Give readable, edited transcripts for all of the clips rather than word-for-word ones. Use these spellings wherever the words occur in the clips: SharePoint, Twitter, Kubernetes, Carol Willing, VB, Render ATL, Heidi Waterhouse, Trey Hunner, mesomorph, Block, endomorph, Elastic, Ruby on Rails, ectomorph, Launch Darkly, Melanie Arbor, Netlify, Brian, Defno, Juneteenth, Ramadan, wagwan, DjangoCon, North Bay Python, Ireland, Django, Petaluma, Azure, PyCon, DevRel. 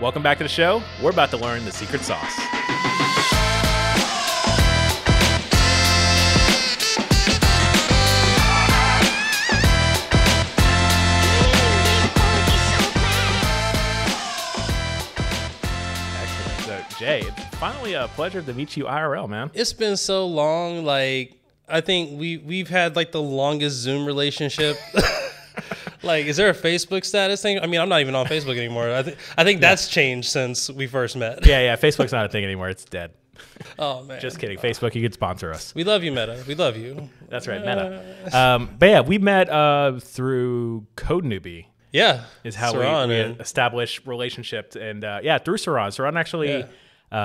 Welcome back to the show. We're about to learn the secret sauce. Jay, it's finally a pleasure to meet you IRL, man. It's been so long. Like, I think we've had like the longest Zoom relationship. Like, is there a Facebook status thing? I mean, I'm not even on Facebook anymore. I think that's changed since we first met. Yeah, Facebook's not a thing anymore. It's dead. Oh man, just kidding. Facebook, you could sponsor us. We love you, Meta. We love you. That's right, Meta. But yeah, we met through Code Newbie. Yeah, is how Saron, we established relationships, and yeah, through Saron. Saron actually. Yeah.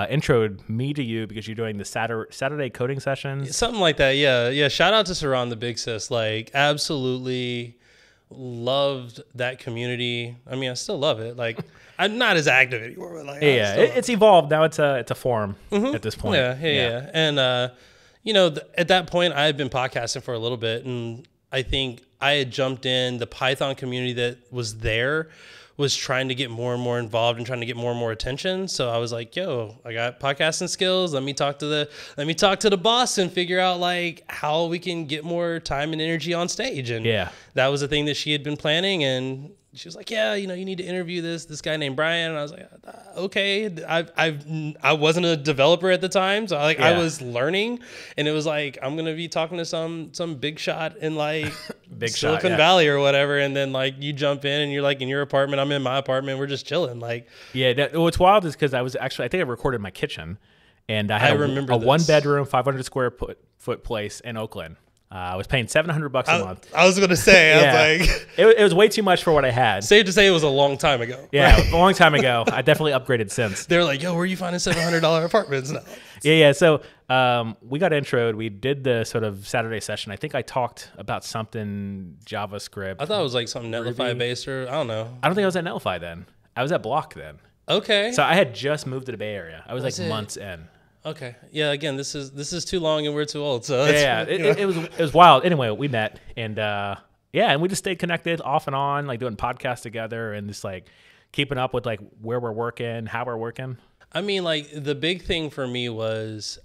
Introed me to you because you're doing the Saturday coding sessions, something like that. Yeah. Shout out to Saron, the big sis. Like, absolutely loved that community. I mean, I still love it. Like, I'm not as active anymore. But, like, yeah, it's evolved now. It's a forum at this point. Yeah. And you know, at that point, I had been podcasting for a little bit, and I think I had jumped in. The Python community that was there was trying to get more and more involved and trying to get more and more attention. So I was like, yo, I got podcasting skills. Let me talk to the boss and figure out like how we can get more time and energy on stage. And yeah, that was a thing that she had been planning. And she was like, yeah, you know, you need to interview this guy named Brian. And I was like, okay, I wasn't a developer at the time. So I was learning, and it was like, I'm going to be talking to some big shot in like Silicon Valley or whatever. And then like you jump in and you're like in your apartment, I'm in my apartment. We're just chilling. Like, yeah, what's wild is because I think I recorded in my kitchen, and I had a one-bedroom, 500-square-foot place in Oakland. I was paying $700 a month. I was going to say, I was like... it was way too much for what I had. Safe to say it was a long time ago. Yeah, right? A long time ago. I definitely upgraded since. They were like, yo, where are you finding $700 apartments now? Yeah. So we got introed. We did the sort of Saturday session. I think I talked about something JavaScript. I thought it was like something Netlify based, or I don't know. I don't think I was at Netlify then. I was at Block then. Okay. So I had just moved to the Bay Area. I was like months in. Okay. Yeah. Again, this is too long, and we're too old. So yeah, it was wild. Anyway, we met, and and we just stayed connected off and on, like doing podcasts together, and just like keeping up with like where we're working, how we're working. I mean, like the big thing for me was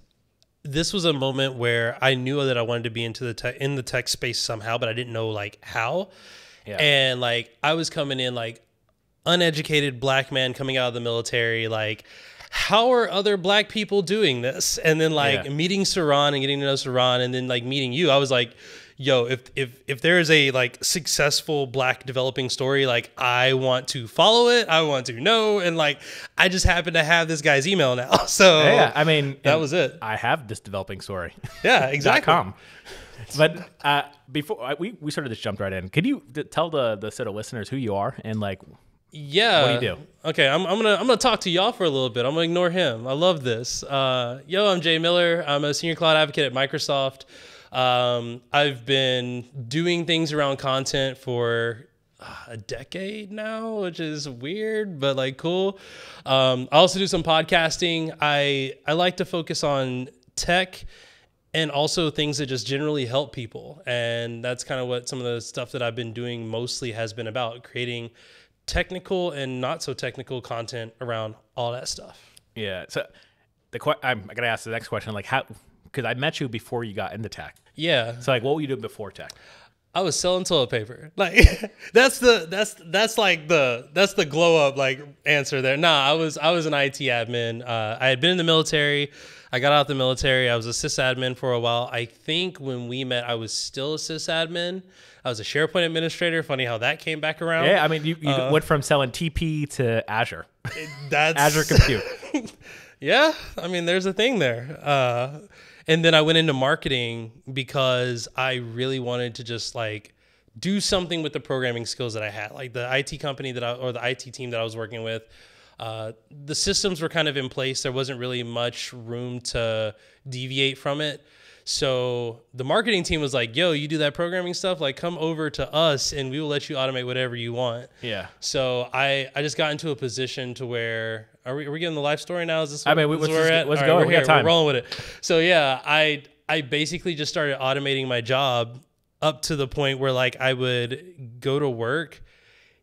this was a moment where I knew that I wanted to be into in the tech space somehow, but I didn't know like how. Yeah. And like I was coming in like uneducated black man coming out of the military, like, how are other black people doing this? And then like meeting Saron and getting to know Saron, and then like meeting you, I was like, yo, if there is a like successful black developing story, like I want to follow it. I want to know. And like, I just happen to have this guy's email now. So yeah, I mean, that was it. I have this developing story. Yeah, exactly. But before we sort of just jumped right in, could you tell the set of listeners who you are and like, yeah. What do you do? Okay, I'm gonna talk to y'all for a little bit. I'm gonna ignore him. I love this. Yo, I'm Jay Miller. I'm a senior cloud advocate at Microsoft. I've been doing things around content for a decade now, which is weird, but like cool. I also do some podcasting. I like to focus on tech and also things that just generally help people, and that's kind of what some of the stuff that I've been doing mostly has been about, creating technical and not so technical content around all that stuff. Yeah. So I'm gonna ask the next question, like how, because I met you before you got into tech. Yeah. So like, what were you doing before tech? I was selling toilet paper. Like that's the glow up like answer there. Nah, I was an IT admin. I had been in the military. I got out of the military. I was a sysadmin for a while. I think when we met, I was still a sysadmin. I was a SharePoint administrator. Funny how that came back around. Yeah, I mean, you went from selling TP to Azure. That's Azure Compute. Yeah, I mean, there's a thing there. And then I went into marketing because I really wanted to just like do something with the programming skills that I had. Like the IT company or the IT team that I was working with, the systems were kind of in place. There wasn't really much room to deviate from it. So the marketing team was like, yo, you do that programming stuff, like come over to us and we will let you automate whatever you want. Yeah. So I just got into a position to where, are we getting the live story now? Is this where we're at? Let's go. Right, we're rolling with it. So yeah, I basically just started automating my job up to the point where like I would go to work,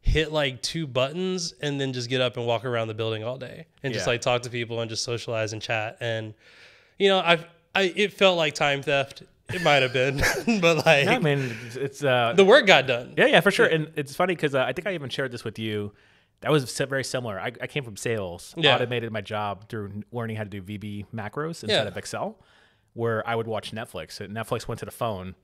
hit like 2 buttons and then just get up and walk around the building all day and just like talk to people and just socialize and chat. And, you know, it felt like time theft. It might have been, but like, I mean, it's the work got done. Yeah, yeah, for sure. And it's funny because I think I even shared this with you. That was very similar. I came from sales, automated my job through learning how to do VB macros instead of Excel, where I would watch Netflix. And Netflix went to the phone,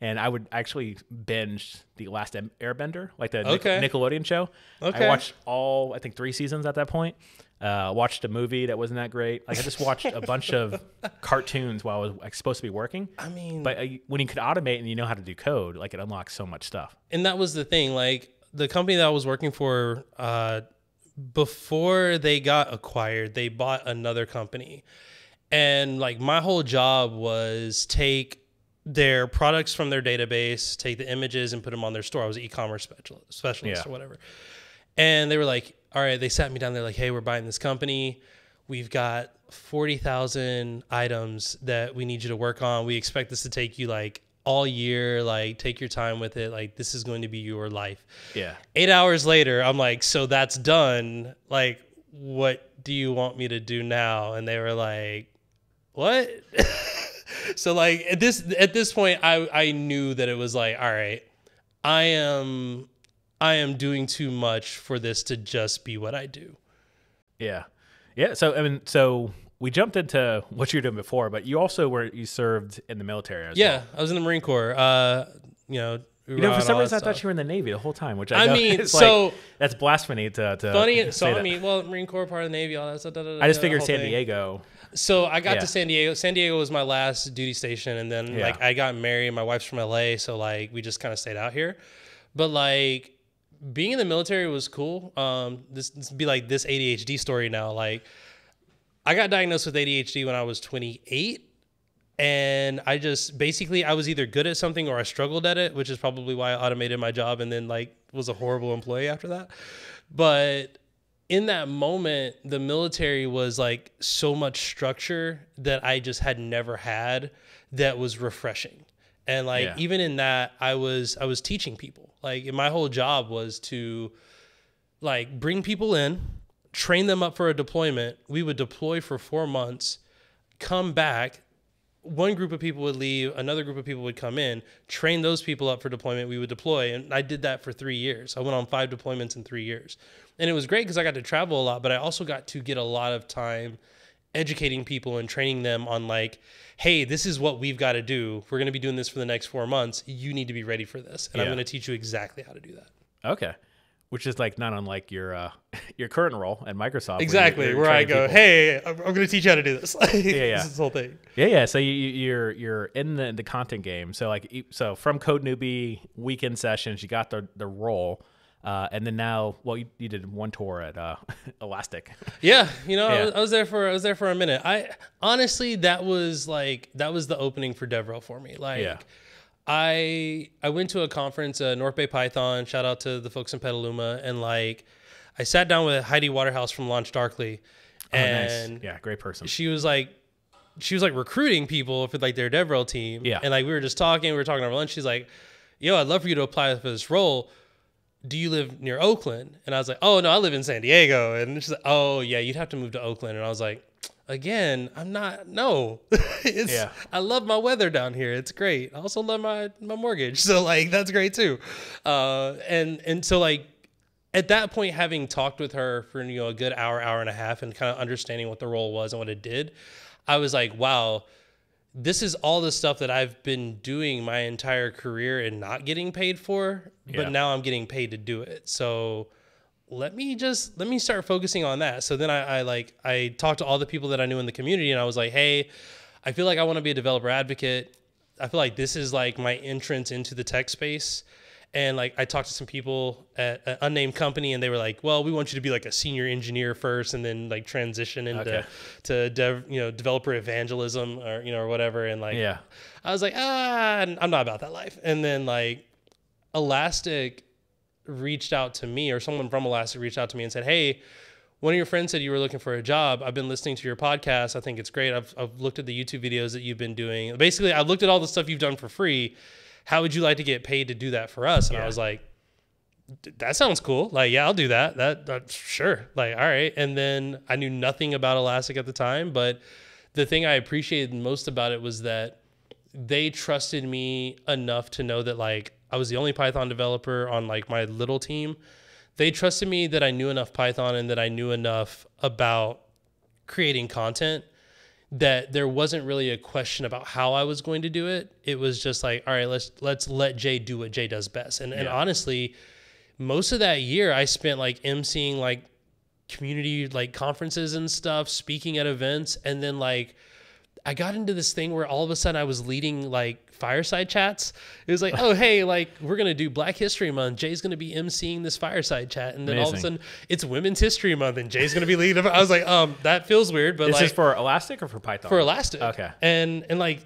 and I would actually binge The Last Airbender, like the Nickelodeon show. Okay. I watched all, I think, 3 seasons at that point. Watched a movie that wasn't that great. Like I just watched a bunch of cartoons while I was supposed to be working. I mean, but when you could automate and you know how to do code, like it unlocks so much stuff. And that was the thing, like, the company that I was working for, before they got acquired, they bought another company. And like my whole job was take their products from their database, take the images and put them on their store. I was an e-commerce specialist or whatever. And they were like, all right, they sat me down. They're like, hey, we're buying this company. We've got 40,000 items that we need you to work on. We expect this to take you like all year, like take your time with it. Like this is going to be your life. Yeah. 8 hours later, I'm like, so that's done. Like, what do you want me to do now? And they were like, what? So like at this point, I knew that it was like, all right, I am doing too much for this to just be what I do. Yeah. Yeah. So, I mean, so we jumped into what you were doing before, but you also you served in the military as well. Yeah, I was in the Marine Corps. You know, for some reason I thought you were in the Navy the whole time, which I mean, so like, that's blasphemy to funny. So I mean, well, Marine Corps, part of the Navy, all that stuff. I just figured San Diego. So I got to San Diego. San Diego was my last duty station, and then like I got married. My wife's from LA, so like we just kind of stayed out here. But like being in the military was cool. This would be like this ADHD story now, like. I got diagnosed with ADHD when I was 28, and I just basically I was either good at something or I struggled at it, which is probably why I automated my job and then like was a horrible employee after that. But in that moment, the military was like so much structure that I just had never had that was refreshing. And like even in that, I was teaching people. Like my whole job was to like bring people in, train them up for a deployment. We would deploy for 4 months, come back. One group of people would leave. Another group of people would come in, train those people up for deployment. We would deploy. And I did that for 3 years. I went on 5 deployments in 3 years. And it was great because I got to travel a lot, but I also got to get a lot of time educating people and training them on like, hey, this is what we've got to do. We're going to be doing this for the next 4 months. You need to be ready for this. And I'm going to teach you exactly how to do that. Okay. Which is like not unlike your current role at Microsoft. Exactly, where I go, people. Hey, I'm going to teach you how to do this. Like, this is this whole thing. Yeah, yeah. So you're in the content game. So like from Code Newbie weekend sessions, you got the role, and then now, well, you did one tour at Elastic. Yeah, you know, yeah. I was there for a minute. I honestly that was the opening for DevRel for me. Like. Yeah. I went to a conference, North Bay Python, shout out to the folks in Petaluma, and like I sat down with Heidi Waterhouse from Launch Darkly, and nice. Yeah, great person. She was like recruiting people for like their DevRel team. Yeah. And like we were talking over lunch. She's like, yo, I'd love for you to apply for this role. Do you live near Oakland? And I was like, oh no, I live in San Diego. And she's like, oh yeah, you'd have to move to Oakland. And I was like, again, I'm not, no. I love my weather down here. It's great. I also love my mortgage. So like, that's great too. And so like, at that point, having talked with her for, you know, a good hour and a half and kind of understanding what the role was and what it did, I was like, wow, this is all the stuff that I've been doing my entire career and not getting paid for, but now I'm getting paid to do it. So let me start focusing on that. So then I talked to all the people that I knew in the community, and I was like, hey, I feel like I want to be a developer advocate. I feel like this is like my entrance into the tech space. And like, I talked to some people at an unnamed company, and they were like, well, we want you to be like a senior engineer first and then like transition into developer evangelism or, you know, or whatever. And like, I was like, I'm not about that life. And then like Elastic reached out to me, or someone from Elastic reached out to me and said, hey, one of your friends said you were looking for a job. I've been listening to your podcast. I think it's great. I've looked at the YouTube videos that you've been doing. Basically, I looked at all the stuff you've done for free. How would you like to get paid to do that for us? And I was like, that sounds cool. Like, yeah, I'll do that. Sure. Like, all right. And then I knew nothing about Elastic at the time, but the thing I appreciated most about it was that they trusted me enough to know that, like, I was the only Python developer on, like, my little team. They trusted me that I knew enough Python and that I knew enough about creating content that there wasn't really a question about how I was going to do it. It was just like, all right, let's let Jay do what Jay does best. And, yeah. And honestly, most of that year I spent like emceeing like community, like conferences and stuff, speaking at events. And then like, I got into this thing where all of a sudden I was leading like fireside chats. It was like, oh, hey, like we're going to do Black History Month. Jay's going to be emceeing this fireside chat. And then Amazing. All of a sudden it's Women's History Month and Jay's going to be leading. I was like, that feels weird. But like, is this for Elastic or for Python? For Elastic. Okay. And like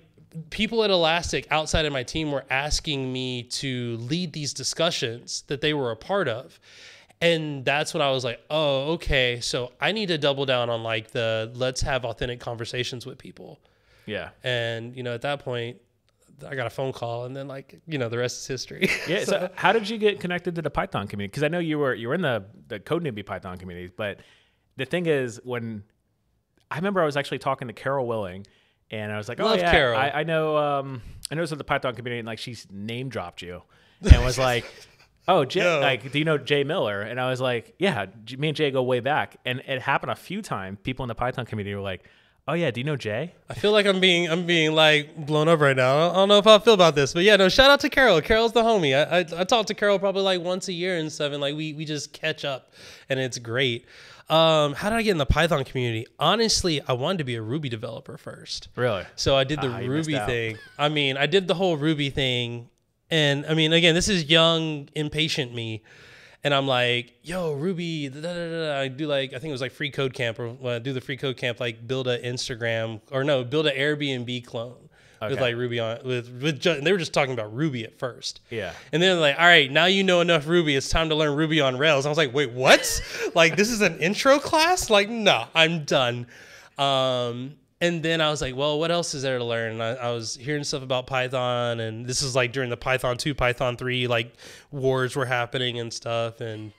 people at Elastic outside of my team were asking me to lead these discussions that they were a part of. And that's when I was like, oh, okay. So I need to double down on like the let's have authentic conversations with people. Yeah. And, you know, at that point, I got a phone call and then like, you know, the rest is history. Yeah. So how did you get connected to the Python community? Because I know you were in the Code Newbie Python community. But the thing is, when I remember I was actually talking to Carol Willing and I was like, oh, yeah, Carol. I know it's in the Python community and like she's name dropped you and was like, oh, Jay, no. Like, do you know Jay Miller? And I was like, yeah, me and Jay go way back. And it happened a few times. People in the Python community were like, oh, yeah, do you know Jay? I feel like I'm being like blown up right now. I don't know if I feel about this. But, yeah, no, shout out to Carol. Carol's the homie. I talk to Carol probably like once a year and stuff. And, like, we just catch up. And it's great. How did I get in the Python community? Honestly, I wanted to be a Ruby developer first. Really? So I did the Ruby thing. I mean, I did the whole Ruby thing. And I mean, again, this is young, impatient me. And I'm like, yo, Ruby, da, da, da, da. I do like, I think it was like free code camp or when I do the free code camp, like build an Instagram or no, build an Airbnb clone with like Ruby on and they were just talking about Ruby at first. Yeah. And then they're like, all right, now you know enough Ruby. It's time to learn Ruby on Rails. I was like, wait, what? Like, this is an intro class? Like, no, I'm done. And then I was like, well, what else is there to learn? And I was hearing stuff about Python, and this is like during the Python 2, Python 3, like wars were happening and stuff. And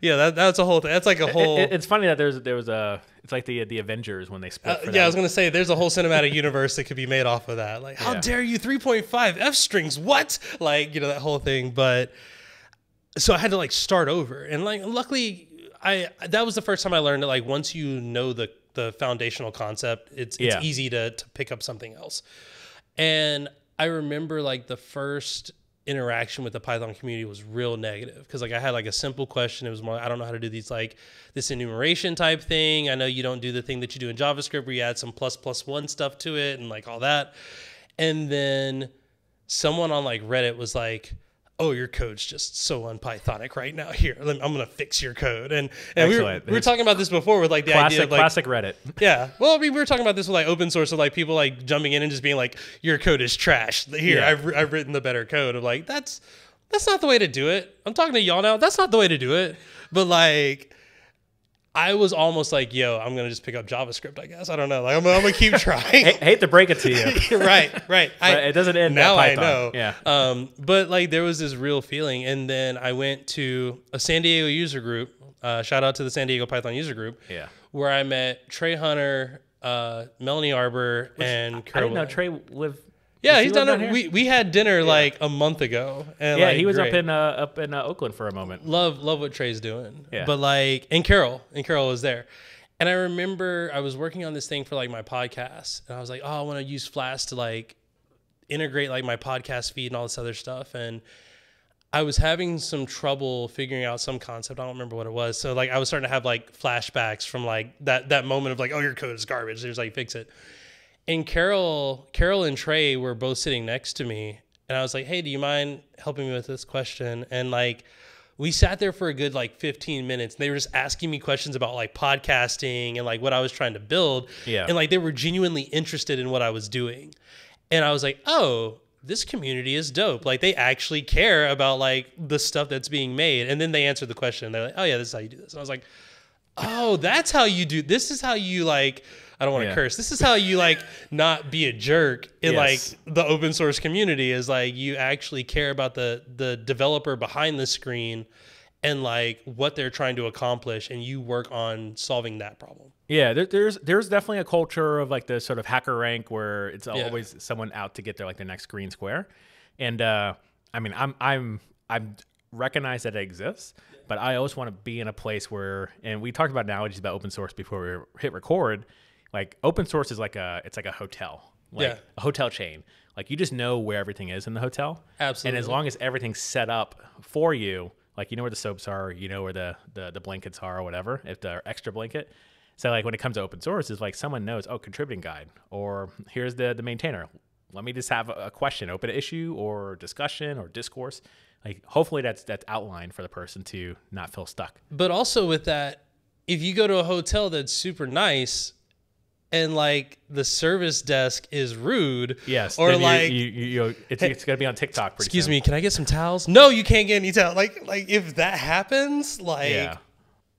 yeah, that's a whole thing. That's like a whole. It's funny that there was a. It's like the Avengers when they split. Yeah, I was gonna say there's a whole cinematic universe that could be made off of that. Like, how dare you 3.5 F strings? What? Like, you know, that whole thing. But so I had to like start over, and like luckily that was the first time I learned that like once you know the foundational concept, it's easy to pick up something else. And I remember like the first interaction with the Python community was real negative because like I had like a simple question. It was more, I don't know how to do these like this enumeration type thing. I know you don't do the thing that you do in JavaScript where you add some ++1 stuff to it and like all that. And then someone on like Reddit was like, oh, your code's just so un-Pythonic right now. Here, I'm going to fix your code. And we were talking about this before with like the idea of like... Classic Reddit. Yeah. Well, I mean, we were talking about this with like open source of like people like jumping in and just being like, your code is trash. Here, yeah. I've written the better code. I'm like, that's not the way to do it. I'm talking to y'all now. That's not the way to do it. But like... I was almost like, yo, I'm going to just pick up JavaScript, I guess. I don't know. Like, I'm going to keep trying. Hate to break it to you. Right. It doesn't end now. I know. Yeah. But like there was this real feeling. And then I went to a San Diego user group. Shout out to the San Diego Python user group. Yeah. Where I met Trey Hunter, Melanie Arbor, and Carol. I didn't know Trey lived. Yeah, he's down here. We had dinner like a month ago. And, yeah, like, he was great. up in Oakland for a moment. Love what Trey's doing. Yeah. But like, and Carol was there. And I remember I was working on this thing for like my podcast, and I was like, oh, I want to use Flask to like integrate like my podcast feed and all this other stuff. And I was having some trouble figuring out some concept. I don't remember what it was. So like, I was starting to have like flashbacks from like that moment of like, oh, your code is garbage. There's like fix it. And Carol and Trey were both sitting next to me, and I was like, hey, do you mind helping me with this question? And like, we sat there for a good like 15 minutes, and they were just asking me questions about like podcasting and like what I was trying to build. Yeah. And like, they were genuinely interested in what I was doing. And I was like, oh, this community is dope. Like, they actually care about like the stuff that's being made. And then they answered the question, and they're like, oh yeah, this is how you do this. And I was like, oh, that's how you do, this is how you like, I don't want to curse. This is how you like not be a jerk in like the open source community, is like you actually care about the developer behind the screen and like what they're trying to accomplish, and you work on solving that problem. Yeah, there's definitely a culture of like the sort of hacker rank where it's always someone out to get their like the next green square. And I mean, I'm recognize that it exists, but I always want to be in a place where, and we talked about analogies about open source before we hit record, like open source is like it's like a hotel, like a hotel chain. Like you just know where everything is in the hotel. Absolutely. And as long as everything's set up for you, like you know where the soaps are, you know where the blankets are or whatever, if they're extra blanket. So like when it comes to open source, it's like someone knows, oh, contributing guide, or here's the maintainer. Let me just have a question, open issue or discussion or discourse. Like hopefully that's outlined for the person to not feel stuck. But also with that, if you go to a hotel that's super nice and like the service desk is rude, or like it's gonna be on TikTok pretty soon. Excuse me, can I get some towels? No, you can't get any towels. Like if that happens, like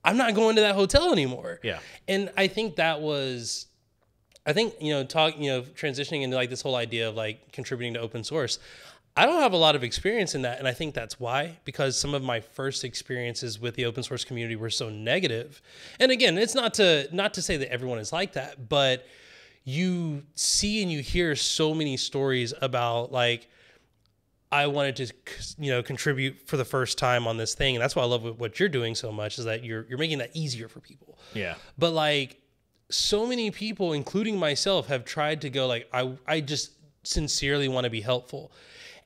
I'm not going to that hotel anymore. Yeah, and I think that was. I think, you know, transitioning into like this whole idea of like contributing to open source, I don't have a lot of experience in that. And I think that's why, because some of my first experiences with the open source community were so negative. And again, it's not to say that everyone is like that, but you see and you hear so many stories about like, I wanted to, you know, contribute for the first time on this thing. And that's why I love what you're doing so much, is that you're making that easier for people. Yeah. But like, so many people, including myself, have tried to go like, I just sincerely want to be helpful.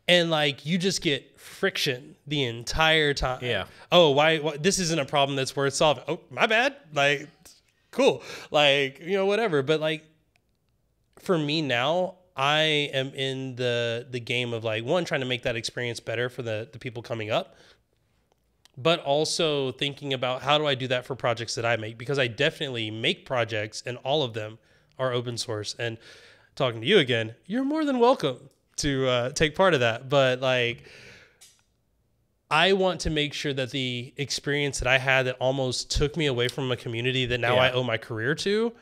And like, you just get friction the entire time. Yeah. Oh, why this isn't a problem that's worth solving. Oh, my bad. Like, cool. Like, you know, whatever. But like, for me now, I am in the game of like, one, trying to make that experience better for the people coming up, but also thinking about how do I do that for projects that I make? Because I definitely make projects and all of them are open source. And talking to you again, you're more than welcome to take part of that. But like, I want to make sure that the experience that I had that almost took me away from a community that now I owe my career to,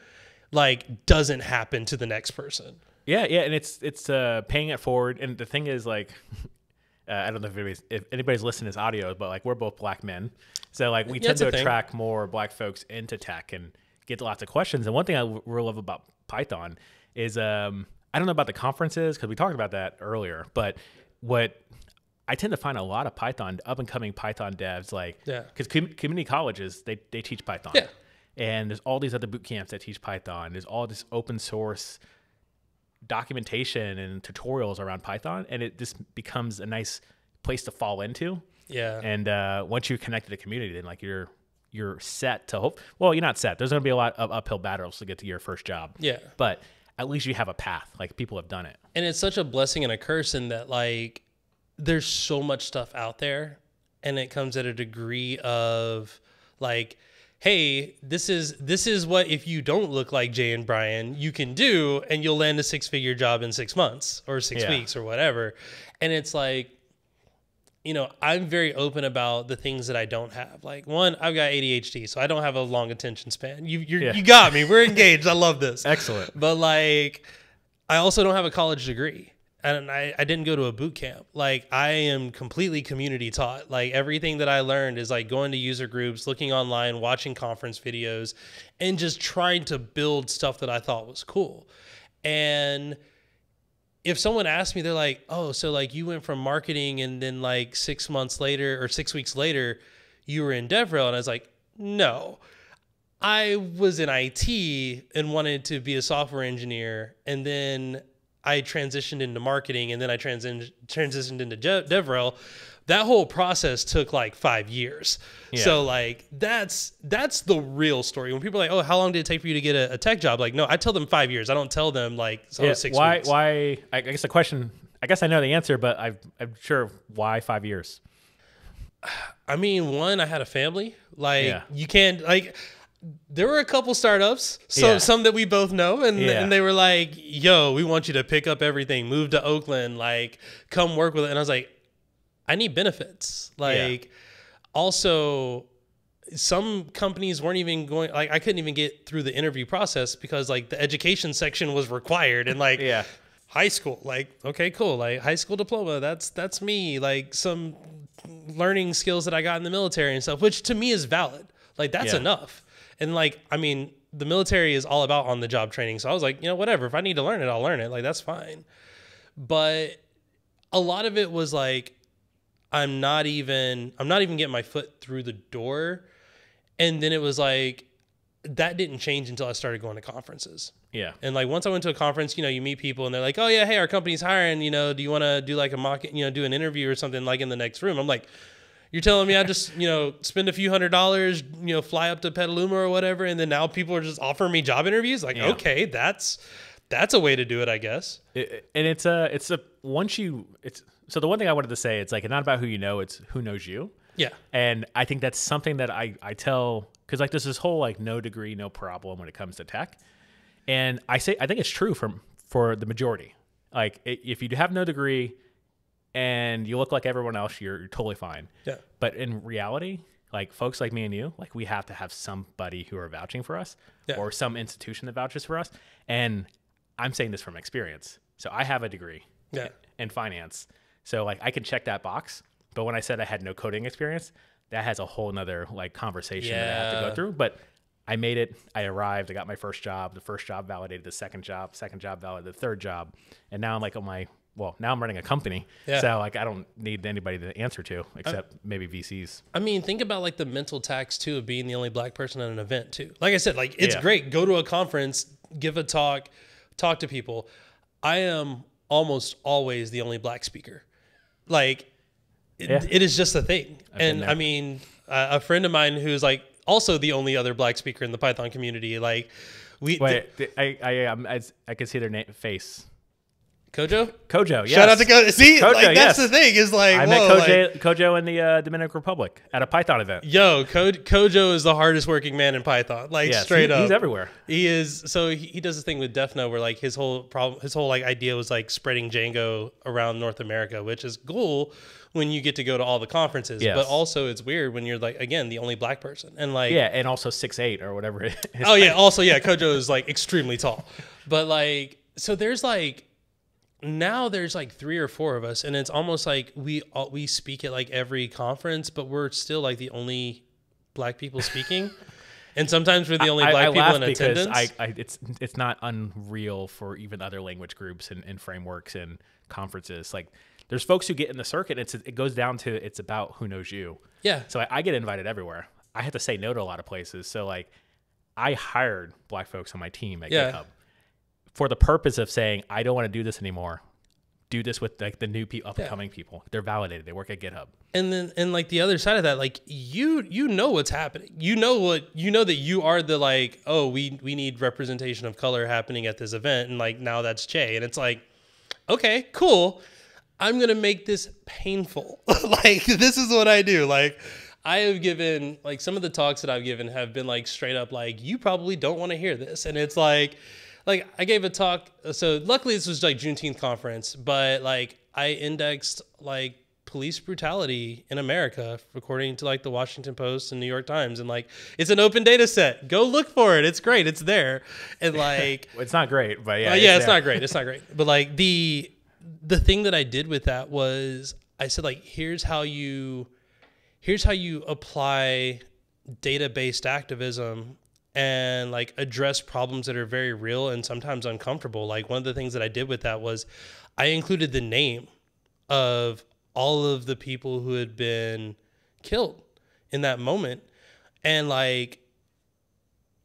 like, doesn't happen to the next person. Yeah, yeah, and it's paying it forward. And the thing is like, I don't know if anybody's listening to this audio, but like we're both black men. So like we tend to attract more black folks into tech and get lots of questions. And one thing I really love about Python is, I don't know about the conferences, cause we talked about that earlier, but what I tend to find a lot of Python, up and coming Python devs, like, cause community colleges, they teach Python and there's all these other boot camps that teach Python. There's all this open source documentation and tutorials around Python, and it just becomes a nice place to fall into. Yeah. And once you connect to the community, then like you're set to hope. Well, you're not set. There's going to be a lot of uphill battles to get to your first job. Yeah. But at least you have a path. Like people have done it. And it's such a blessing and a curse in that like there's so much stuff out there, and it comes at a degree of like, hey, this is what, if you don't look like Jay and Brian, you can do, and you'll land a six-figure job in 6 months or six weeks or whatever. And it's like, you know, I'm very open about the things that I don't have. Like, one, I've got ADHD, so I don't have a long attention span. You got me. We're engaged. I love this. Excellent. But like, I also don't have a college degree. And I didn't go to a boot camp. Like I am completely community taught. Like everything that I learned is like going to user groups, looking online, watching conference videos, and just trying to build stuff that I thought was cool. And if someone asked me, they're like, oh, so like you went from marketing and then like 6 months later or 6 weeks later, you were in DevRel. And I was like, no, I was in IT and wanted to be a software engineer. And then I transitioned into marketing, and then I transitioned into DevRel. That whole process took like 5 years. Yeah. So like, that's the real story. When people are like, oh, how long did it take for you to get a tech job? Like, no, I tell them 5 years. I don't tell them like 6 weeks. Why, I guess the question, I guess I know the answer, but I'm sure why 5 years? I mean, one, I had a family. Like you can't like, there were a couple startups, some that we both know, and they were like, yo, we want you to pick up everything, move to Oakland, like come work with it. And I was like, I need benefits. Like also some companies weren't even going, like I couldn't even get through the interview process because like the education section was required, and like high school, like, okay, cool. Like high school diploma, that's me. Like some learning skills that I got in the military and stuff, which to me is valid. Like, that's enough. And like, I mean, the military is all about on-the-job training. So I was like, you know, whatever. If I need to learn it, I'll learn it. Like, that's fine. But a lot of it was like, I'm not even getting my foot through the door. And then it was like, that didn't change until I started going to conferences. Yeah. And like, once I went to a conference, you know, you meet people and they're like, oh yeah, hey, our company's hiring, you know, do you want to do like a mock, you know, do an interview or something like in the next room? I'm like, you're telling me I just, you know, spend a few $100s, you know, fly up to Petaluma or whatever. And then now people are just offering me job interviews. Like, okay, that's a way to do it, I guess. And so the one thing I wanted to say, it's like, it's not about who you know, it's who knows you. Yeah. And I think that's something that I tell, because like there's this whole like no degree, no problem when it comes to tech. And I think it's true for the majority. Like if you have no degree and you look like everyone else, you're totally fine. Yeah. But in reality, like folks like me and you, like we have to have somebody who are vouching for us or some institution that vouches for us. And I'm saying this from experience. So I have a degree in finance. So like I can check that box. But when I said I had no coding experience, that has a whole nother like conversation that I have to go through. But I made it, I arrived, I got my first job. The first job validated the second job validated the third job. And now I'm like on my, well, now I'm running a company. Yeah. So like, I don't need anybody to answer to except maybe VCs. I mean, think about like the mental tax too of being the only black person at an event too. Like I said, like it's great. Go to a conference, give a talk, talk to people. I am almost always the only black speaker. Like it is just a thing. And I mean, a friend of mine who's like, also the only other black speaker in the Python community. Like we, I can see their name, face. Kojo? Kojo, yes. Shout out to Kojo. See, Kojo, like, that's the thing. Is like, I met Kojo in the Dominican Republic at a Python event. Yo, Kojo is the hardest working man in Python. Like, straight up. He's everywhere. He is. So he does this thing with Defno where like his whole problem, his whole like idea was like spreading Django around North America, which is cool when you get to go to all the conferences. Yes. But also it's weird when you're like, again, the only black person. And like, yeah, and also 6'8" or whatever it is. Oh, yeah. Also, yeah, Kojo is like extremely tall. But like, so there's like, now there's like 3 or 4 of us, and it's almost like we speak at like every conference, but we're still like the only black people speaking. And sometimes we're the only black people in attendance. It's not unreal for even other language groups and frameworks and conferences. Like there's folks who get in the circuit. It goes down to it's about who knows you. Yeah. So I get invited everywhere. I have to say no to a lot of places. So like I hired black folks on my team at GitHub. For the purpose of saying, I don't want to do this anymore. Do this with like the new up-and-coming people. They're validated. They work at GitHub. And then, and like the other side of that, like you know what's happening. You know that you are the like, oh, we need representation of color happening at this event. And like, now that's Jay. And it's like, okay, cool. I'm going to make this painful. Like, this is what I do. Like, I have given, like some of the talks that I've given have been like straight up, like, you probably don't want to hear this. And it's like, I gave a talk, so luckily this was like Juneteenth conference, but like I indexed like police brutality in America according to like the Washington Post and New York Times, and like it's an open data set. Go look for it. It's great. It's there. And like it's not great, but yeah. Yeah, it's not great. It's not great. But like the thing that I did with that was I said like here's how you apply data-based activism and like address problems that are very real and sometimes uncomfortable. Like one of the things that I did with that was I included the name of all of the people who had been killed in that moment. And like,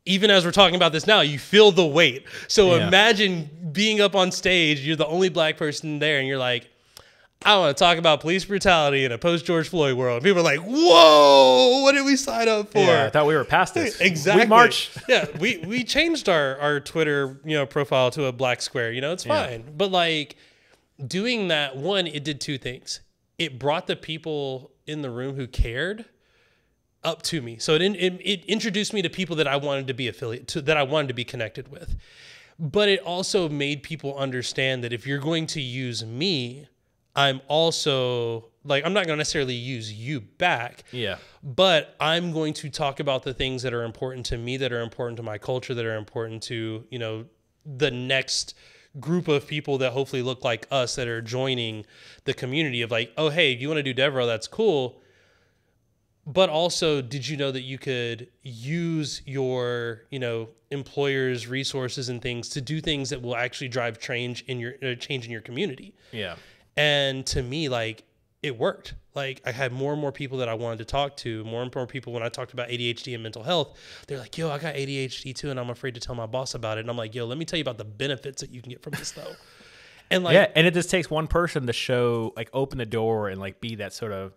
even as we're talking about this now, you feel the weight. So imagine being up on stage, you're the only black person there and you're like, I want to talk about police brutality in a post-George Floyd world. People are like, whoa, what did we sign up for? Yeah, I thought we were past this. Exactly. We marched. Yeah, we changed our Twitter, you know, profile to a black square. You know, it's fine. Yeah. But like doing that, one, it did 2 things. It brought the people in the room who cared up to me. So it introduced me to people that I wanted to be that I wanted to be connected with. But it also made people understand that if you're going to use me, I'm also like, I'm not going to necessarily use you back, but I'm going to talk about the things that are important to me, that are important to my culture, that are important to, you know, the next group of people that hopefully look like us that are joining the community of like, oh, hey, if you want to do DevRel, that's cool. But also, did you know that you could use your, employer's resources and things to do things that will actually drive change in your community? Yeah. And to me, like, it worked. Like, I had more and more people that I wanted to talk to, more and more people when I talked about ADHD and mental health, they're like, yo, I got ADHD too, and I'm afraid to tell my boss about it. And I'm like, yo, let me tell you about the benefits that you can get from this though. And like, yeah, and it just takes one person to show, like, open the door and like be that sort of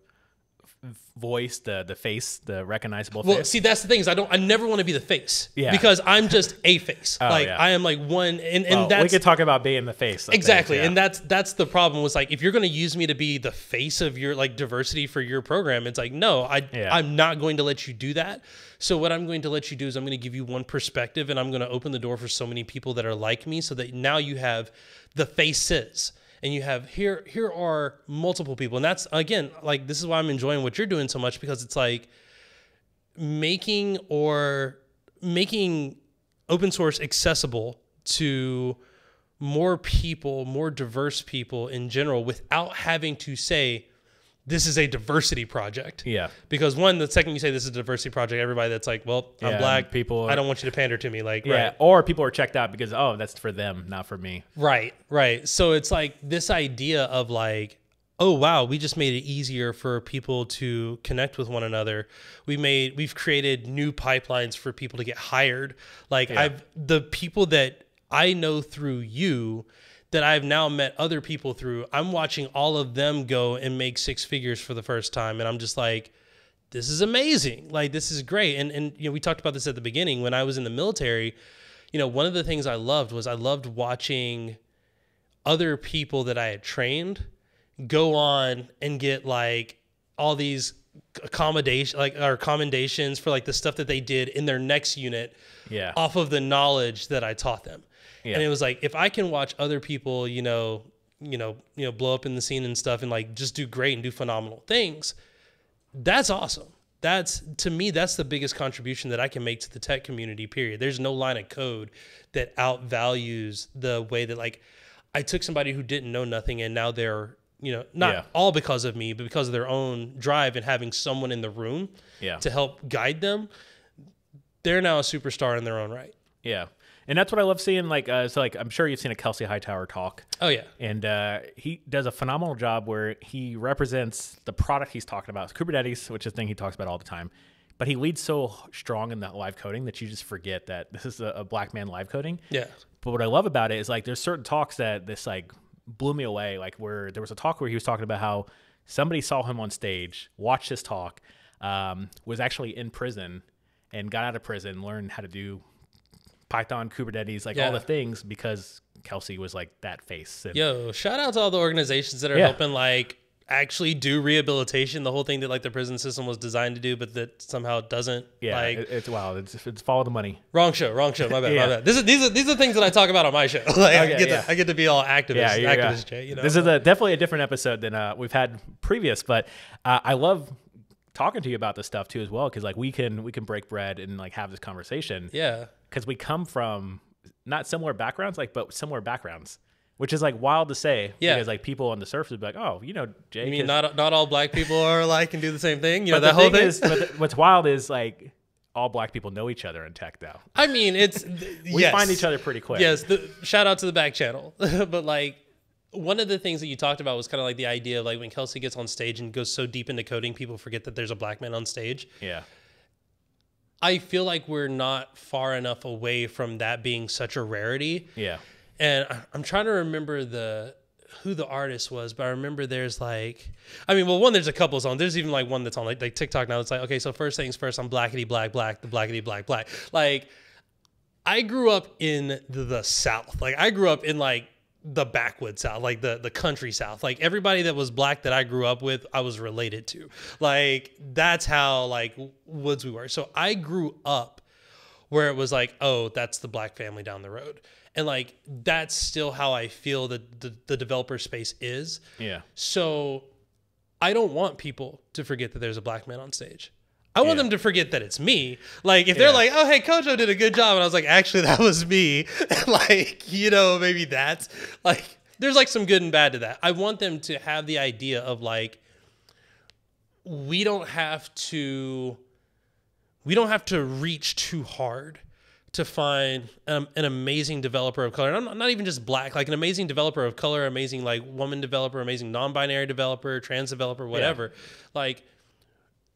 voice, the face, the recognizable face. Well, see, that's the thing is I never want to be the face. Yeah. Because I'm just a face. Oh, like, yeah. I am like one, and that's, we could talk about being the face. Exactly. Things, yeah. And that's the problem was like, if you're going to use me to be the face of your like diversity for your program, it's like, no, I'm not going to let you do that. So what I'm going to let you do is I'm going to give you one perspective, and I'm going to open the door for so many people that are like me, so that now you have the faces. And you have here are multiple people. And that's, again, like, this is why I'm enjoying what you're doing so much, because it's like making open source accessible to more people, more diverse people in general, without having to say, this is a diversity project. Yeah. Because one, the second you say this is a diversity project, everybody that's like, well, I'm black, people, I don't want you to pander to me. Like, yeah. Right. Or people are checked out because, oh, that's for them, not for me. Right. Right. So it's like this idea of like, oh, wow, we just made it easier for people to connect with one another. We've created new pipelines for people to get hired. Like, yeah. The people that I know through you, that I've now met other people through, I'm watching all of them go and make 6 figures for the first time. And I'm just like, this is amazing. Like, this is great. And we talked about this at the beginning. When I was in the military, one of the things I loved was I loved watching other people that I had trained go on and get like all these commendations for like the stuff that they did in their next unit, yeah, off of the knowledge that I taught them. Yeah. And it was like, if I can watch other people, blow up in the scene and stuff, and like just do great and do phenomenal things, that's awesome. That's, to me, that's the biggest contribution that I can make to the tech community, period. There's no line of code that outvalues the way that, like, I took somebody who didn't know nothing, and now they're, not all because of me, but because of their own drive and having someone in the room to help guide them. They're now a superstar in their own right. Yeah. And that's what I love seeing. Like, so like, I'm sure you've seen a Kelsey Hightower talk. Oh yeah. And he does a phenomenal job where he represents the product he's talking about. It's Kubernetes, which is the thing he talks about all the time. But he leads so strong in that live coding that you just forget that this is a black man live coding. Yeah. But what I love about it is, like, there's certain talks that this like blew me away. Like, where there was a talk where he was talking about how somebody saw him on stage, watched his talk, was actually in prison and got out of prison, learned how to do Python, Kubernetes, like all the things, because Kelsey was like that face. And yo, shout out to all the organizations that are helping like actually do rehabilitation, the whole thing that like the prison system was designed to do, but that somehow doesn't. Yeah, like, it's wild. It's follow the money. Wrong show. My bad. Yeah. My bad. These are things that I talk about on my show. Like, okay, I get to be all activist. Yeah, activist. Jay, This is definitely a different episode than we've had previous, but I love talking to you about this stuff too as well, because like we can break bread and like have this conversation. Yeah. Because we come from not similar backgrounds, like, but similar backgrounds, which is like wild to say. Yeah. Because like people on the surface would be like, oh, Jay. I mean, not all black people are alike and do the same thing. But that whole thing is, what's wild is like all black people know each other in tech though. I mean, we find each other pretty quick. Yes. Shout out to the back channel. But like one of the things that you talked about was kind of like the idea of like when Kelsey gets on stage and goes so deep into coding, people forget that there's a black man on stage. Yeah. I feel like we're not far enough away from that being such a rarity. Yeah. And I'm trying to remember who the artist was, but I remember there's like, I mean, well, one, there's a couple songs. There's even like one that's on like TikTok now. It's like, okay, so first things first, I'm blackity, black, black, the blackity, black, black. Like, I grew up in the South. Like, I grew up in like the backwoods South, like the country South. Like, everybody that was black that I grew up with, I was related to. Like, that's how like woods we were. So I grew up where it was like, oh, that's the black family down the road. And like, that's still how I feel that the developer space is. Yeah. So I don't want people to forget that there's a black man on stage. I want them to forget that it's me. Like, if they're like, oh, hey, Kojo did a good job. And I was like, actually, that was me. Like, you know, maybe that's like, there's like some good and bad to that. I want them to have the idea of like, we don't have to reach too hard to find an amazing developer of color. And I'm not even just Black, like an amazing developer of color, amazing like woman developer, amazing non-binary developer, trans developer, whatever. Yeah. Like,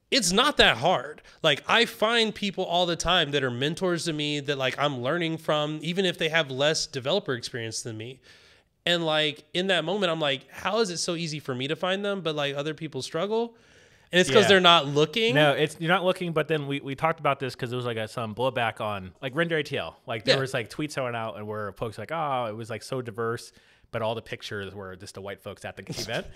it's not that hard. Like, I find people all the time that are mentors to me that like I'm learning from, even if they have less developer experience than me. And like, in that moment, I'm like, how is it so easy for me to find them, but like other people struggle? And it's because they're not looking. No, it's you're not looking. But then we talked about this because it was like some blowback on like Render ATL. Like there was like tweets going out and where folks were like, oh, it was like so diverse, but all the pictures were just the white folks at the event.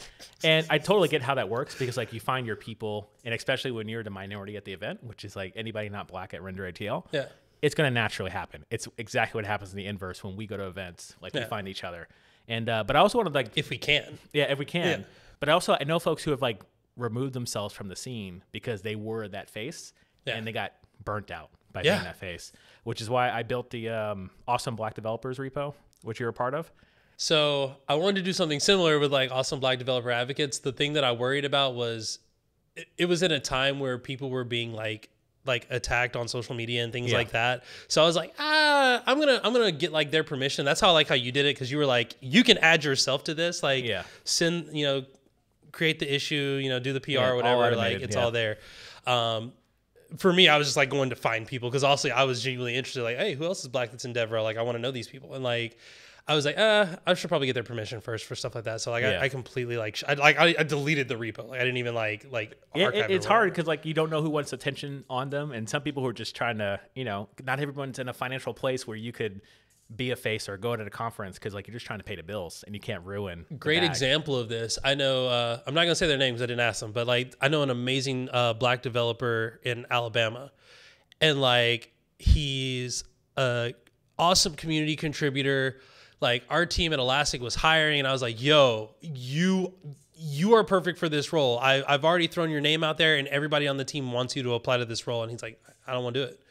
And I totally get how that works because like you find your people, and especially when you're the minority at the event, which is like anybody not Black at Render ATL. Yeah, it's gonna naturally happen. It's exactly what happens in the inverse when we go to events. Like we find each other. And but I also wanted like if we can. Yeah. But also I know folks who have like removed themselves from the scene because they were that face and they got burnt out by being that face, which is why I built the Awesome Black Developers repo, which you're a part of. So I wanted to do something similar with like Awesome Black Developer Advocates. The thing that I worried about was it was in a time where people were being like attacked on social media and things like that. So I was like, I'm gonna get like their permission. That's how I like how you did it, because you were like, you can add yourself to this, like send, you know, create the issue, you know, do the PR or whatever, like it's all there. For me, I was just like going to find people because also I was genuinely interested, like, hey, who else is Black that's in Devro? Like, I want to know these people. And like, I was like, I should probably get their permission first for stuff like that. So like, I completely I deleted the repo. Like, I didn't even archive it's hard because like you don't know who wants attention on them, and some people who are just trying to, you know, not everyone's in a financial place where you could be a face or go to a conference because like you're just trying to pay the bills and you can't ruin. Great example of this. I know I'm not gonna say their names. I didn't ask them, but like I know an amazing Black developer in Alabama, and like he's a awesome community contributor. Like our team at Elastic was hiring, and I was like, yo, you are perfect for this role. I've already thrown your name out there, and everybody on the team wants you to apply to this role. And he's like, I don't want to do it.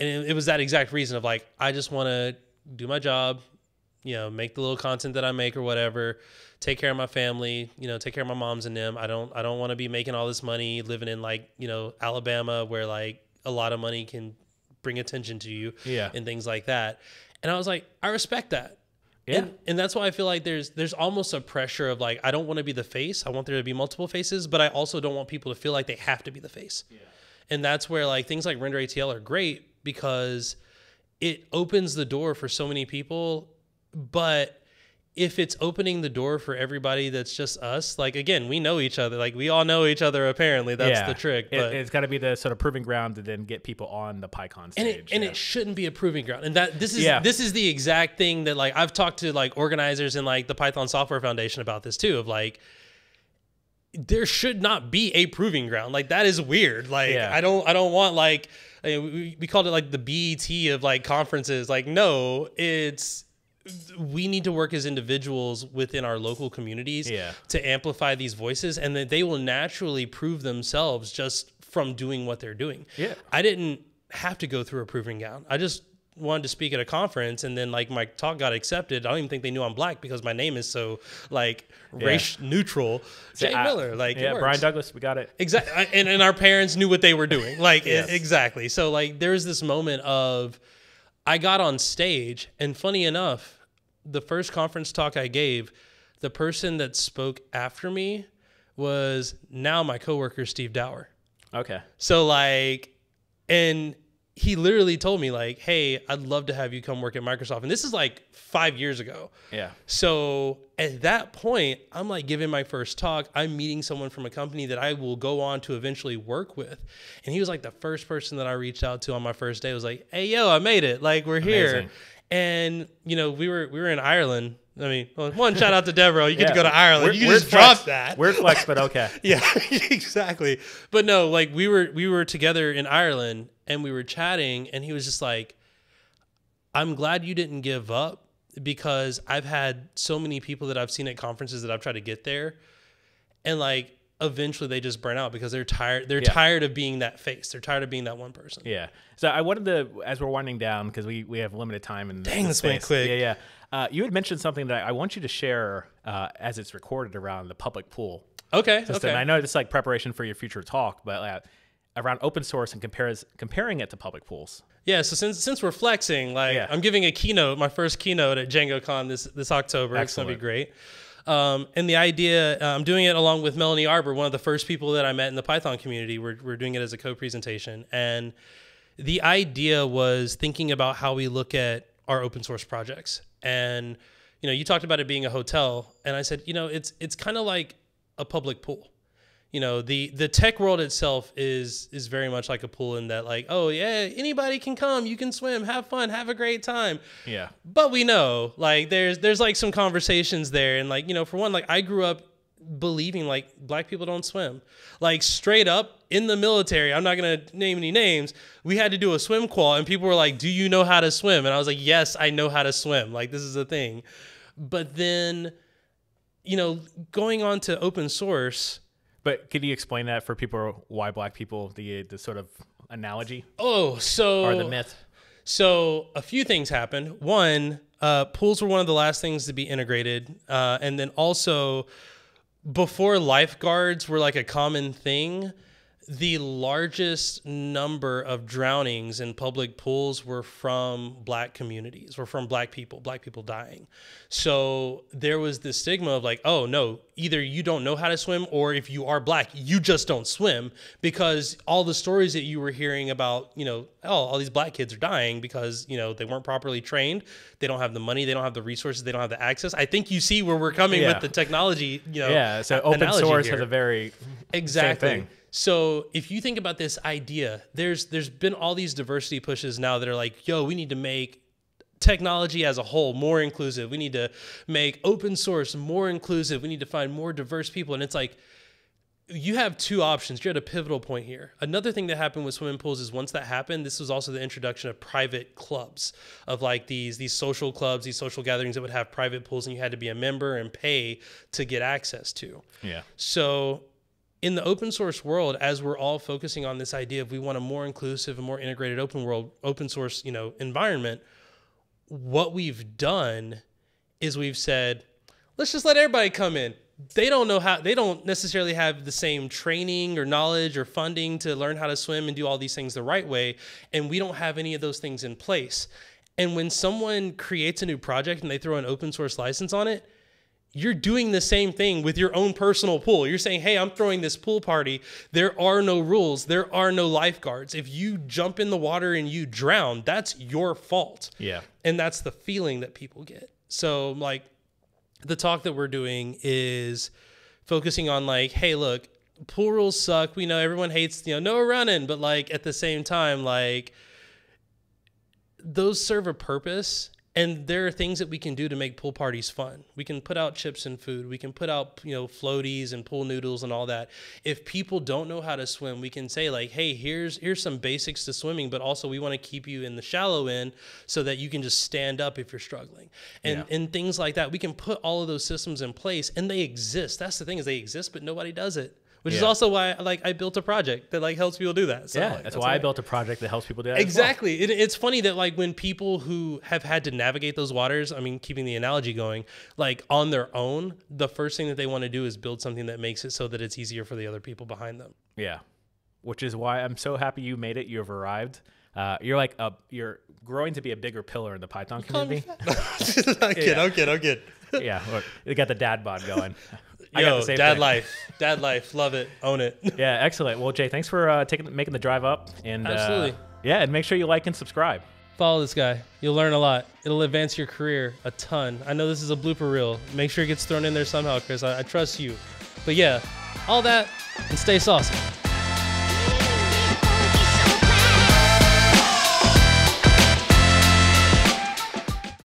And it was that exact reason of like, I just want to do my job, you know, make the little content that I make or whatever, take care of my family, you know, take care of my moms and them. I don't want to be making all this money living in like, you know, Alabama, where like a lot of money can bring attention to you and things like that. And I was like, I respect that. Yeah. And that's why I feel like there's almost a pressure of like, I don't want to be the face. I want there to be multiple faces, but I also don't want people to feel like they have to be the face. Yeah. And that's where like things like Render ATL are great because it opens the door for so many people. But if it's opening the door for everybody that's just us, like, again, we know each other. Like, we all know each other, apparently. That's the trick. But it's got to be the sort of proving ground to then get people on the PyCon stage. And it shouldn't be a proving ground. And that this is the exact thing that, like, I've talked to, like, organizers and, like, the Python Software Foundation about this, too, of, like, there should not be a proving ground. Like, that is weird. Like, I don't want, like, I mean, we called it, like, the BET of, like, conferences. Like, no, it's... we need to work as individuals within our local communities to amplify these voices, and that they will naturally prove themselves just from doing what they're doing. Yeah. I didn't have to go through a proving ground. I just wanted to speak at a conference, and then like my talk got accepted. I don't even think they knew I'm Black because my name is so like race neutral. Jay Miller, like Brian Douglas, we got it. Exactly. and our parents knew what they were doing. Like exactly. So like there's this moment of, I got on stage, and funny enough, the first conference talk I gave, the person that spoke after me was now my coworker, Steve Dower. Okay. So like, and he literally told me like, hey, I'd love to have you come work at Microsoft. And this is like 5 years ago. Yeah. So at that point, I'm like giving my first talk. I'm meeting someone from a company that I will go on to eventually work with. And he was like the first person that I reached out to on my first day. I was like, hey, yo, I made it. Like, we're here. And, you know, we were in Ireland. I mean, well, one, shout out to Devro. You get to go to Ireland. You just drop that. We're flex, but okay. Yeah, exactly. But no, like we were together in Ireland, and we were chatting, and he was just like, I'm glad you didn't give up, because I've had so many people that I've seen at conferences that I've tried to get there. And like, eventually they just burn out because they're tired. They're tired of being that face. They're tired of being that one person. Yeah. So I wanted to, as we're winding down, because we have limited time. And dang, this went quick. Yeah, yeah. You had mentioned something that I want you to share as it's recorded around the public pool. Okay. System. Okay. I know this is like preparation for your future talk, but around open source and comparing it to public pools. Yeah. So since we're flexing, I'm giving a keynote, my first keynote at DjangoCon this October. Excellent. It's gonna be great. And the idea, I'm doing it along with Melanie Arbor, one of the first people that I met in the Python community. We're doing it as a co-presentation. And the idea was thinking about how we look at our open source projects. And, you know, you talked about it being a hotel. And I said, you know, it's kind of like a public pool. You know, the tech world itself is very much like a pool in that, like, oh yeah, anybody can come, you can swim, have fun, have a great time. Yeah. But we know, like, there's like some conversations there, and like, you know, for one, like I grew up believing like black people don't swim. Like straight up in the military, I'm not gonna name any names, we had to do a swim qual and people were like, do you know how to swim? And I was like, yes, I know how to swim. Like this is a thing. But then, you know, going on to open source. But could you explain that for people, why black people, the sort of analogy? Oh, so... Or the myth? So a few things happened. One, pools were one of the last things to be integrated. And then also, before lifeguards were like a common thing, the largest number of drownings in public pools were from black communities, were from black people dying. So there was this stigma of like, oh no, either you don't know how to swim, or if you are black, you just don't swim, because all the stories that you were hearing about, you know, oh, all these black kids are dying because, you know, they weren't properly trained. They don't have the money. They don't have the resources. They don't have the access. I think you see where we're coming with the technology, you know. Yeah, so open source has a very exactly same thing. So if you think about this idea, there's been all these diversity pushes now that are like, yo, we need to make technology as a whole more inclusive. We need to make open source more inclusive. We need to find more diverse people. And it's like, you have two options. You're at a pivotal point here. Another thing that happened with swimming pools is once that happened, this was also the introduction of private clubs, of like these social clubs, these social gatherings that would have private pools, and you had to be a member and pay to get access to. Yeah. So... in the open source world, as we're all focusing on this idea of we want a more inclusive and more integrated open source, you know, environment, what we've done is we've said, let's just let everybody come in. They don't know how, they don't necessarily have the same training or knowledge or funding to learn how to swim and do all these things the right way. And we don't have any of those things in place. And when someone creates a new project and they throw an open source license on it, you're doing the same thing with your own personal pool. You're saying, hey, I'm throwing this pool party. There are no rules. There are no lifeguards. If you jump in the water and you drown, that's your fault. Yeah. And that's the feeling that people get. So like the talk that we're doing is focusing on like, hey, look, pool rules suck. We know everyone hates, you know, no running, but like at the same time, like those serve a purpose. And there are things that we can do to make pool parties fun. We can put out chips and food. We can put out, you know, floaties and pool noodles and all that. If people don't know how to swim, we can say like, hey, here's some basics to swimming, but also we want to keep you in the shallow end so that you can just stand up if you're struggling. And things like that. We can put all of those systems in place, and they exist. That's the thing, is they exist, but nobody does it. Which is also why, like, I built a project that like helps people do that. So, yeah, like, that's why I built a project that helps people do that. Exactly. Well. It's funny that like when people who have had to navigate those waters, I mean, keeping the analogy going, like on their own, the first thing that they want to do is build something that makes it so that it's easier for the other people behind them. Yeah, which is why I'm so happy you made it. You have arrived. You're growing to be a bigger pillar in the Python community. I'm kidding. Yeah, look, they got the dad bod going. Yo, dad life, love it, own it. Yeah, excellent. Well, Jay, thanks for making the drive up, and absolutely, yeah, and make sure you like and subscribe. Follow this guy; you'll learn a lot. It'll advance your career a ton. I know this is a blooper reel. Make sure it gets thrown in there somehow, Chris. I trust you. But yeah, all that, and stay saucy.